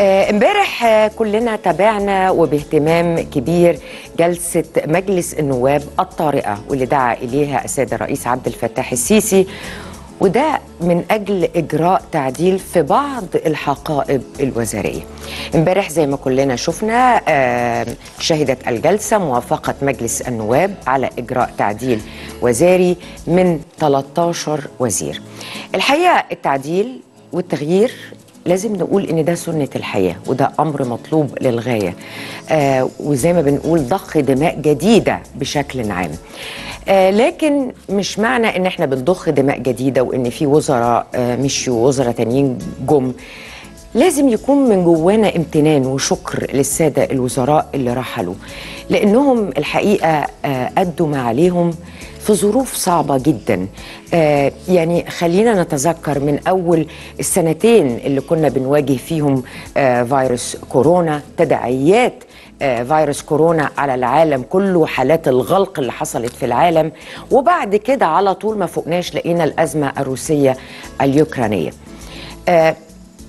امبارح كلنا تابعنا وباهتمام كبير جلسة مجلس النواب الطارئة واللي دعا إليها السيد الرئيس عبد الفتاح السيسي، وده من أجل إجراء تعديل في بعض الحقائب الوزارية. امبارح زي ما كلنا شفنا شهدت الجلسة موافقة مجلس النواب على إجراء تعديل وزاري من 13 وزير. الحقيقة التعديل والتغيير لازم نقول إن ده سنة الحياة، وده أمر مطلوب للغاية، وزي ما بنقول ضخ دماء جديدة بشكل عام. لكن مش معنى إن احنا بنضخ دماء جديدة وإن في وزراء مشيوا ووزراء تانيين جم، لازم يكون من جوانا امتنان وشكر للسادة الوزراء اللي رحلوا، لأنهم الحقيقة أدوا ما عليهم في ظروف صعبة جدا. يعني خلينا نتذكر من أول السنتين اللي كنا بنواجه فيهم فيروس كورونا، تداعيات فيروس كورونا على العالم كله، حالات الغلق اللي حصلت في العالم، وبعد كده على طول ما فوقناش لقينا الأزمة الروسية اليوكرانية.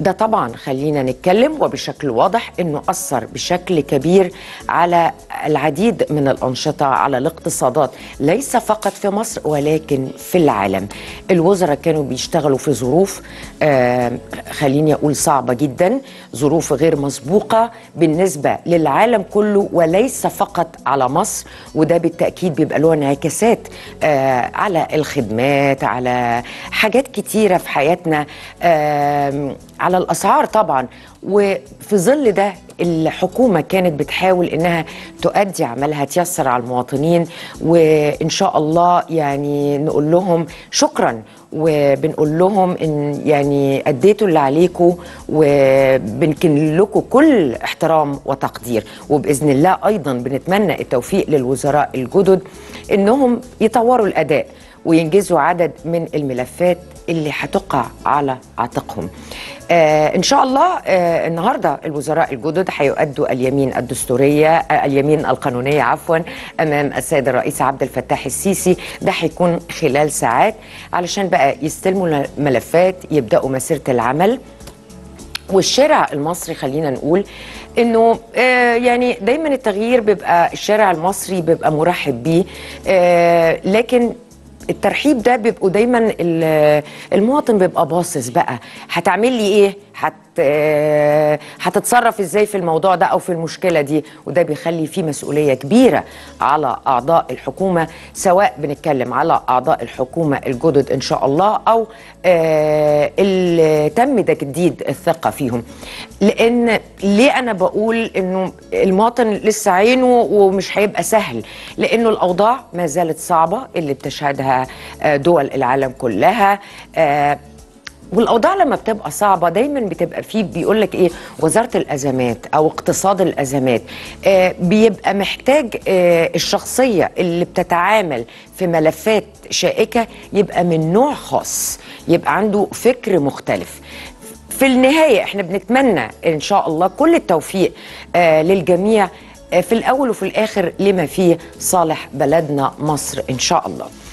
ده طبعا خلينا نتكلم وبشكل واضح انه اثر بشكل كبير على العديد من الانشطه، على الاقتصادات، ليس فقط في مصر ولكن في العالم. الوزراء كانوا بيشتغلوا في ظروف خليني اقول صعبه جدا، ظروف غير مسبوقه بالنسبه للعالم كله وليس فقط على مصر، وده بالتاكيد بيبقى له انعكاسات على الخدمات، على حاجات كتيره في حياتنا، على الأسعار طبعا. وفي ظل ده الحكومة كانت بتحاول إنها تؤدي عملها، تيسر على المواطنين، وإن شاء الله يعني نقول لهم شكرا، وبنقول لهم إن يعني أديتوا اللي عليكم وبنكن لكم كل احترام وتقدير. وبإذن الله أيضا بنتمنى التوفيق للوزراء الجدد إنهم يطوروا الأداء وينجزوا عدد من الملفات اللي هتقع على عاتقهم. إن شاء الله النهاردة الوزراء الجدد هيؤدوا اليمين الدستورية، اليمين القانونية عفوا، أمام السيد الرئيس عبد الفتاح السيسي. ده هيكون خلال ساعات علشان بقى يستلموا الملفات، يبدأوا مسيرة العمل. والشارع المصري خلينا نقول انه يعني دايما التغيير بيبقى الشارع المصري بيبقى مرحب بيه، لكن الترحيب ده بيبقوا دايما المواطن بيبقى باصص بقى هتعمل لي ايه، هتتصرف ازاي في الموضوع ده او في المشكله دي. وده بيخلي فيه مسؤوليه كبيره على اعضاء الحكومه، سواء بنتكلم على اعضاء الحكومه الجدد ان شاء الله او اللي تم تجديد الثقه فيهم. لان ليه انا بقول انه المواطن لسه عينه ومش هيبقى سهل، لانه الاوضاع ما زالت صعبه اللي بتشهدها دول العالم كلها. والأوضاع لما بتبقى صعبة دايما بتبقى فيه، بيقولك إيه، وزارة الأزمات أو اقتصاد الأزمات بيبقى محتاج الشخصية اللي بتتعامل في ملفات شائكة يبقى من نوع خاص، يبقى عنده فكر مختلف. في النهاية احنا بنتمنى إن شاء الله كل التوفيق للجميع، في الأول وفي الآخر لما فيه صالح بلدنا مصر إن شاء الله.